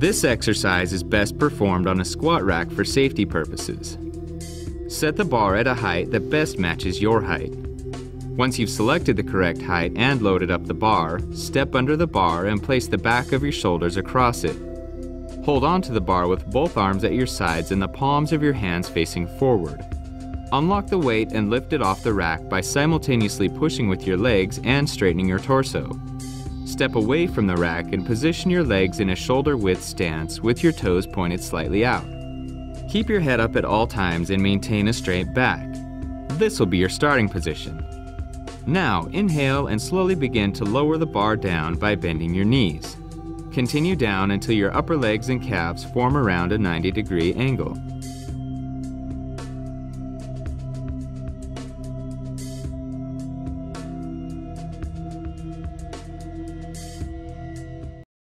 This exercise is best performed on a squat rack for safety purposes. Set the bar at a height that best matches your height. Once you've selected the correct height and loaded up the bar, step under the bar and place the back of your shoulders across it. Hold onto the bar with both arms at your sides and the palms of your hands facing forward. Unlock the weight and lift it off the rack by simultaneously pushing with your legs and straightening your torso. Step away from the rack and position your legs in a shoulder-width stance with your toes pointed slightly out. Keep your head up at all times and maintain a straight back. This will be your starting position. Now, inhale and slowly begin to lower the bar down by bending your knees. Continue down until your upper legs and calves form around a 90-degree angle.